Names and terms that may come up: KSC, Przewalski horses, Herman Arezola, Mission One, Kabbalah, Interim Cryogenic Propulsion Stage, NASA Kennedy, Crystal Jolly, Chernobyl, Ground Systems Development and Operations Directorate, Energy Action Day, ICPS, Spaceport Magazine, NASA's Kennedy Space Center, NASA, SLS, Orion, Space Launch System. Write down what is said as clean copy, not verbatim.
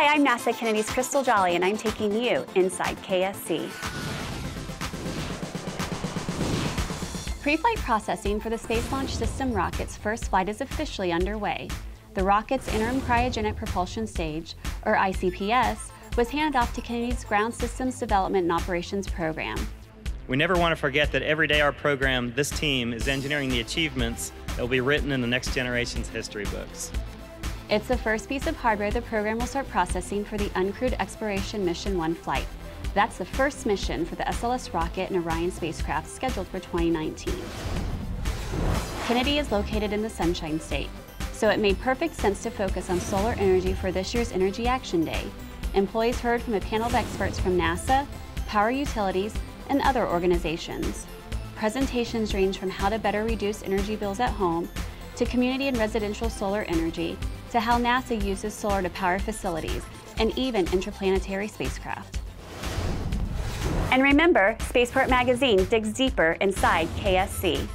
Hi, I'm NASA Kennedy's Crystal Jolly, and I'm taking you inside KSC. Pre-flight processing for the Space Launch System rocket's first flight is officially underway. The rocket's Interim Cryogenic Propulsion Stage, or ICPS, was handed off to Kennedy's Ground Systems Development and Operations Program. We never want to forget that every day our program, this team, is engineering the achievements that will be written in the next generation's history books. It's the first piece of hardware the program will start processing for the uncrewed exploration Mission One flight. That's the first mission for the SLS rocket and Orion spacecraft scheduled for 2019. Kennedy is located in the Sunshine State, so it made perfect sense to focus on solar energy for this year's Energy Action Day. Employees heard from a panel of experts from NASA, power utilities, and other organizations. Presentations range from how to better reduce energy bills at home, to community and residential solar energy, to how NASA uses solar to power facilities, and even interplanetary spacecraft. And remember, Spaceport Magazine digs deeper inside KSC.